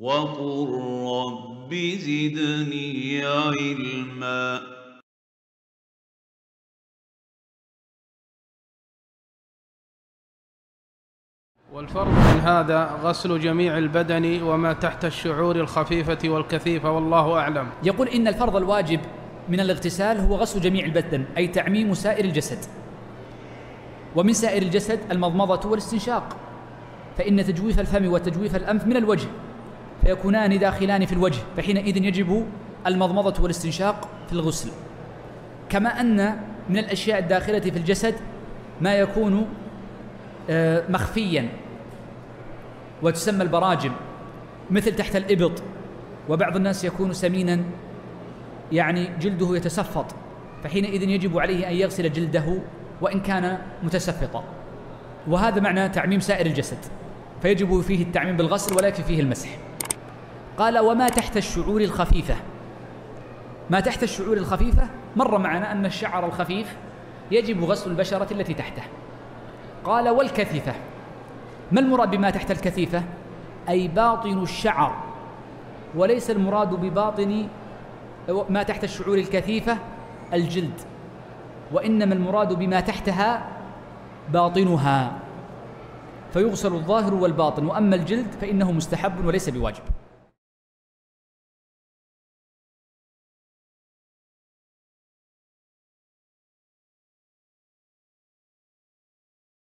وقل رب زدني علما. والفرض من هذا غسل جميع البدن وما تحت الشعور الخفيفة والكثيفة والله أعلم. يقول إن الفرض الواجب من الاغتسال هو غسل جميع البدن، أي تعميم سائر الجسد، ومن سائر الجسد المضمضة والاستنشاق، فإن تجويف الفم وتجويف الأنف من الوجه، فيكونان داخلان في الوجه، فحينئذ يجب المضمضة والاستنشاق في الغسل. كما أن من الأشياء الداخلة في الجسد ما يكون مخفيا وتسمى البراجم، مثل تحت الإبط، وبعض الناس يكون سمينا يعني جلده يتسفط، فحينئذ يجب عليه أن يغسل جلده وإن كان متسفطا، وهذا معنى تعميم سائر الجسد، فيجب فيه التعميم بالغسل ولا يكفي فيه المسح. قال وما تحت الشعور الخفيفة. ما تحت الشعور الخفيفة مر معنا أن الشعر الخفيف يجب غسل البشرة التي تحته. قال والكثيفة. ما المراد بما تحت الكثيفة؟ أي باطن الشعر، وليس المراد بباطن ما تحت الشعور الكثيفة الجلد، وإنما المراد بما تحتها باطنها، فيغسل الظاهر والباطن، وأما الجلد فإنه مستحب وليس بواجب.